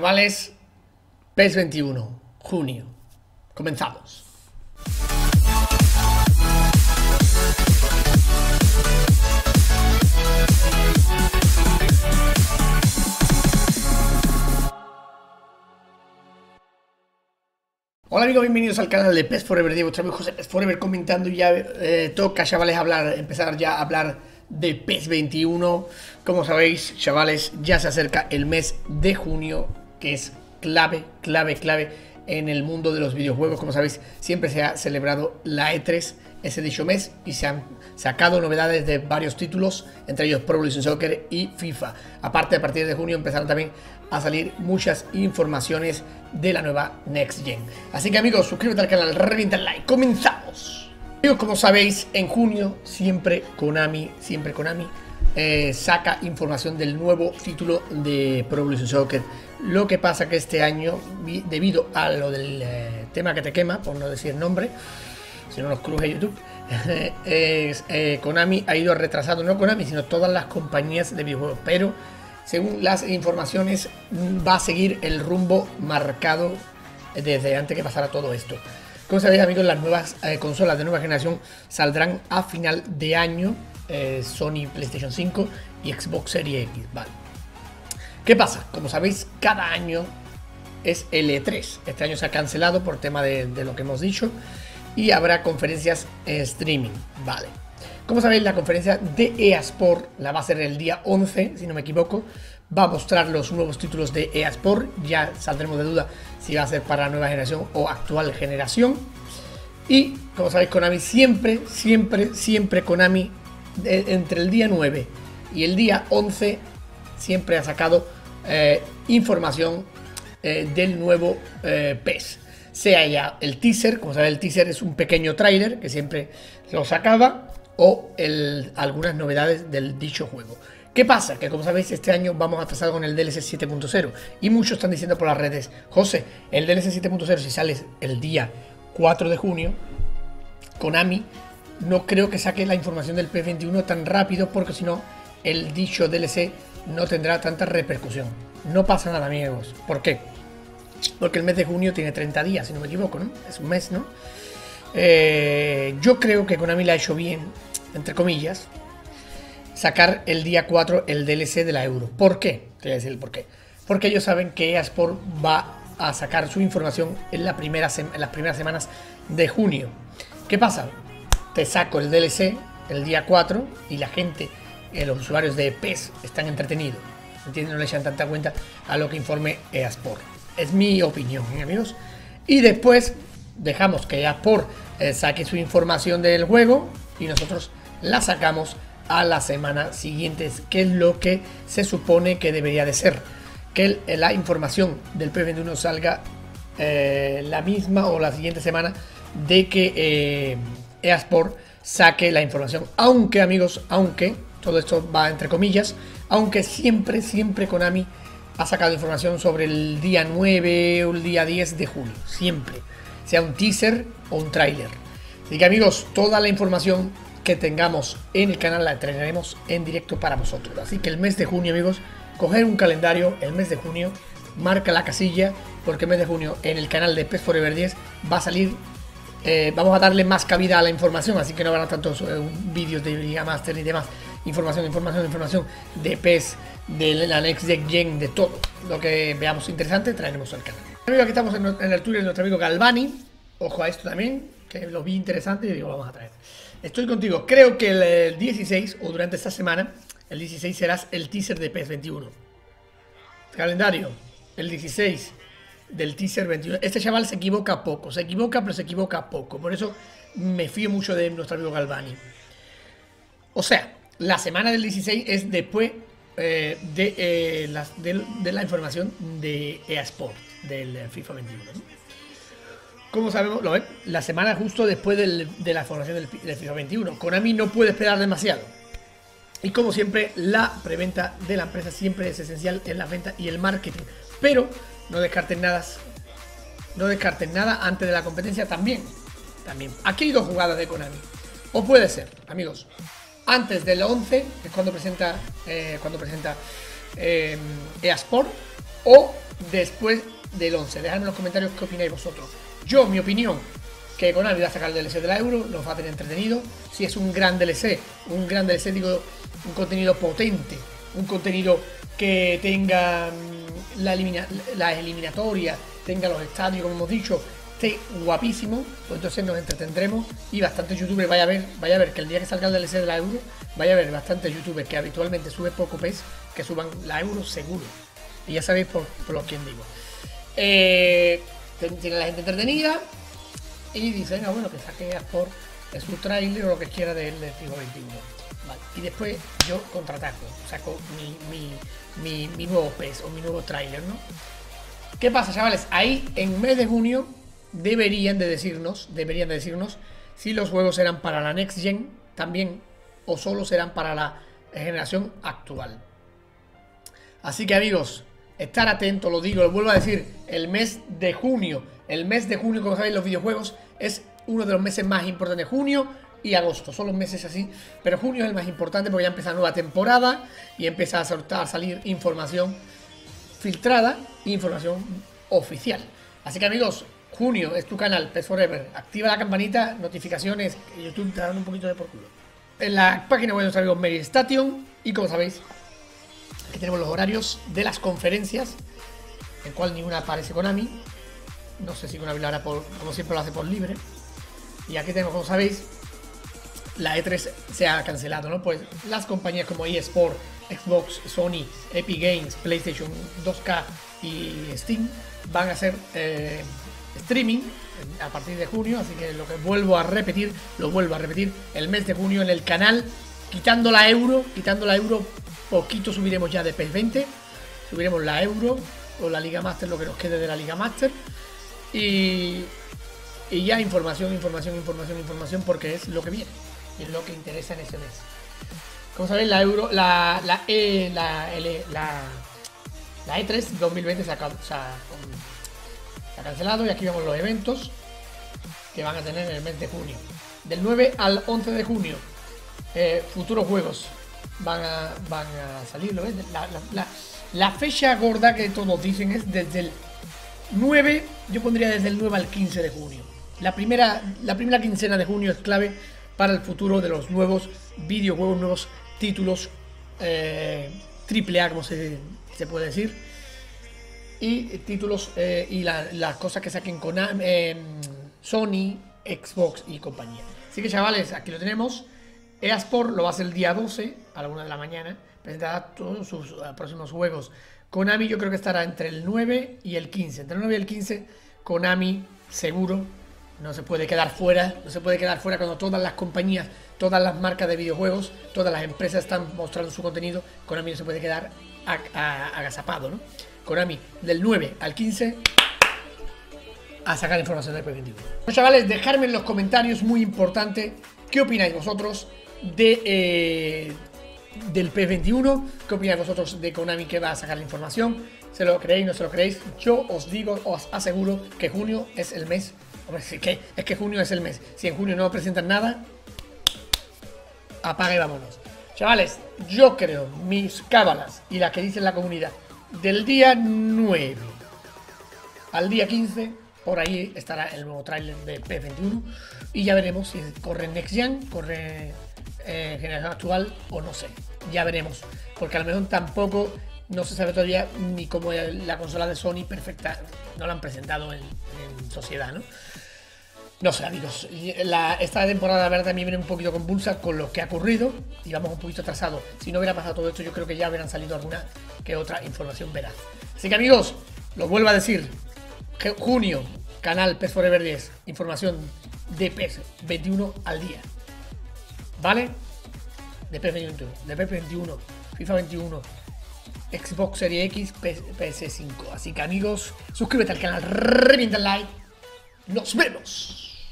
Chavales, PES 21, junio. Comenzamos. Hola amigos, bienvenidos al canal de PESFOREVER10, vuestro amigo José PESFOREVER comentando. Y ya toca, chavales, empezar a hablar de PES 21. Como sabéis, chavales, ya se acerca el mes de junio, que es clave en el mundo de los videojuegos. Como sabéis, siempre se ha celebrado la E3 ese dicho mes y se han sacado novedades de varios títulos, entre ellos Pro Evolution Soccer y FIFA. Aparte, a partir de junio empezaron también a salir muchas informaciones de la nueva Next Gen. Así que amigos, suscríbete al canal, revienta el like, comenzamos. Amigos, como sabéis, en junio siempre Konami saca información del nuevo título de Pro Evolution Soccer. Lo que pasa que este año, debido a lo del tema que te quema, por no decir nombre, si no nos cruje YouTube, Konami ha ido retrasando, no Konami, sino todas las compañías de videojuegos, pero según las informaciones va a seguir el rumbo marcado desde antes que pasara todo esto. Como sabéis amigos, las nuevas consolas de nueva generación saldrán a final de año, Sony, PlayStation 5 y Xbox Series X, vale. ¿Qué pasa? Como sabéis, cada año es E3. Este año se ha cancelado por tema de lo que hemos dicho y habrá conferencias streaming, vale. Como sabéis, la conferencia de EA Sports la va a hacer el día 11, si no me equivoco. Va a mostrar los nuevos títulos de EA Sports. Ya saldremos de duda si va a ser para nueva generación o actual generación. Y como sabéis, Konami siempre Konami entre el día 9 y el día 11 siempre ha sacado información del nuevo PES. Sea ya el teaser, como sabéis, el teaser es un pequeño tráiler que siempre lo sacaba, o algunas novedades del dicho juego. ¿Qué pasa? Que como sabéis, este año vamos a pasar con el DLC 7.0 y muchos están diciendo por las redes: José, el DLC 7.0 si sale el día 4 de junio, Konami no creo que saque la información del PES 21 tan rápido, porque si no el dicho DLC no tendrá tanta repercusión. No pasa nada amigos, ¿por qué? Porque el mes de junio tiene 30 días, si no me equivoco, ¿no? Es un mes, ¿no? Yo creo que Konami la ha hecho bien, entre comillas, sacar el día 4 el DLC de la Euro. ¿Por qué? Te voy a decir el por qué. Porque ellos saben que EA Sports va a sacar su información en las primeras semanas de junio. ¿Qué pasa? Te saco el DLC el día 4 y la gente, los usuarios de PES, están entretenidos. ¿Entiendes? No le echan tanta cuenta a lo que informe EA Sports. Es mi opinión, amigos. Y después dejamos que EA Sports saque su información del juego y nosotros la sacamos a la semana siguiente, que es lo que se supone que debería de ser, que la información del PES 21 salga la misma o la siguiente semana de que EA Sports saque la información. Aunque amigos, aunque todo esto va entre comillas, aunque siempre Konami ha sacado información sobre el día 9 o el día 10 de julio, siempre, sea un teaser o un tráiler. Así que amigos, toda la información que tengamos en el canal la traeremos en directo para vosotros. Así que el mes de junio, amigos, coger un calendario, el mes de junio, marca la casilla, porque el mes de junio en el canal de PESFOREVER10 va a salir, vamos a darle más cabida a la información, así que no habrá tantos vídeos de Liga Master y demás. Información de PES, de la Next Gen, de todo lo que veamos interesante, traeremos al canal. Amigos, aquí estamos en el tour de nuestro amigo Galvani. Ojo a esto también, que lo vi interesante y digo, lo vamos a traer. Estoy contigo, creo que el 16 o durante esta semana, el 16 serás el teaser de PES 21. Calendario, el 16 del teaser 21. Este chaval se equivoca poco, pero se equivoca poco. Por eso me fío mucho de nuestro amigo Galvani. O sea, la semana del 16 es después de la información de EA Sports, del FIFA 21. ¿No? Como sabemos, lo ven, la semana justo después de la formación del FIFA 21. Konami no puede esperar demasiado. Y como siempre, la preventa de la empresa siempre es esencial en la venta y el marketing. Pero no descarten nada antes de la competencia también. Aquí hay dos jugadas de Konami. O puede ser, amigos, antes del 11, que es cuando presenta EA Sports, o después del 11. Dejadme en los comentarios qué opináis vosotros. Yo, mi opinión, que Konami va a sacar el DLC de la Euro, nos va a tener entretenido. Si es un gran DLC, digo, un contenido potente, un contenido que tenga las eliminatorias, tenga los estadios, como hemos dicho, esté guapísimo, pues entonces nos entretendremos y bastantes youtubers, vaya a ver que el día que salga el DLC de la Euro, vaya a ver bastantes youtubers que habitualmente suben poco PES, que suban la Euro seguro. Y ya sabéis por lo que digo. Tiene la gente entretenida y dicen, ah, bueno, que saque a Sport es un trailer o lo que quiera del FIFA 21. Vale. Y después yo contraataco, saco mi nuevo PES o mi nuevo trailer, ¿no? ¿Qué pasa, chavales? Ahí en mes de junio deberían de decirnos si los juegos serán para la Next Gen también o solo serán para la generación actual. Así que, amigos, estar atentos, lo digo, lo vuelvo a decir, el mes de junio. El mes de junio, como sabéis, los videojuegos es uno de los meses más importantes. Junio y agosto, son los meses así, pero junio es el más importante porque ya empieza nueva temporada y empieza a salir información filtrada e información oficial. Así que, amigos, junio es tu canal, PESFOREVER. Activa la campanita, notificaciones, YouTube te da un poquito de por culo. En la página web de los amigos MediaStation y, como sabéis, aquí tenemos los horarios de las conferencias, el cual ninguna aparece Konami. No sé si Konami lo hará, como siempre lo hace, por libre. Y aquí tenemos, como sabéis, la E3 se ha cancelado, ¿no? Pues las compañías como EA Sports, Xbox, Sony, Epic Games, PlayStation 2K y Steam van a hacer streaming a partir de junio. Así que lo que vuelvo a repetir, el mes de junio en el canal, quitando la Euro, poquito subiremos ya de PES 20, subiremos la Euro o la Liga Master, lo que nos quede de la Liga Master. Y ya información, porque es lo que viene y es lo que interesa en ese mes. Como sabéis, la E3 2020 se ha cancelado, y aquí vemos los eventos que van a tener en el mes de junio. Del 9 al 11 de junio, futuros juegos. Van a salir, ¿lo ves? La fecha gorda que todos dicen es desde el 9, yo pondría desde el 9 al 15 de junio. La primera quincena de junio es clave para el futuro de los nuevos videojuegos, nuevos títulos triple A, como se puede decir, y títulos y las cosas que saquen con Sony, Xbox y compañía. Así que, chavales, aquí lo tenemos. EA Sports lo va a hacer el día 12 a la 1 de la mañana. Presentará todos sus próximos juegos. Konami, yo creo que estará entre el 9 y el 15. Entre el 9 y el 15, Konami seguro. No se puede quedar fuera. No se puede quedar fuera cuando todas las compañías, todas las marcas de videojuegos, todas las empresas están mostrando su contenido. Konami no se puede quedar agazapado, ¿no? Konami, del 9 al 15... a sacar información del PES 21. Bueno, chavales, dejadme en los comentarios, muy importante, qué opináis vosotros del PES 21, qué opináis vosotros de Konami, que va a sacar la información. ¿Se lo creéis, no se lo creéis? Yo os digo, os aseguro que junio es el mes. Hombre, es que junio es el mes. Si en junio no presentan nada, apaga y vámonos. Chavales, yo creo, mis cábalas y las que dice la comunidad, del día 9 al día 15, por ahí estará el nuevo tráiler de PES 21 y ya veremos si corre Next Gen, corre generación actual o no sé. Ya veremos, porque a lo mejor tampoco, no se sabe todavía ni cómo es la consola de Sony perfecta. No la han presentado en sociedad, ¿no? No sé, amigos. Esta temporada, la verdad, también viene un poquito convulsa con lo que ha ocurrido y vamos un poquito atrasados. Si no hubiera pasado todo esto, yo creo que ya hubieran salido alguna que otra información veraz. Así que, amigos, lo vuelvo a decir. Junio, canal PESFOREVER10, información de PES 21 al día, ¿vale? De PES 21, de PES 21, FIFA 21, Xbox Series X, PS5. Así que, amigos, suscríbete al canal, revienta el like, nos vemos.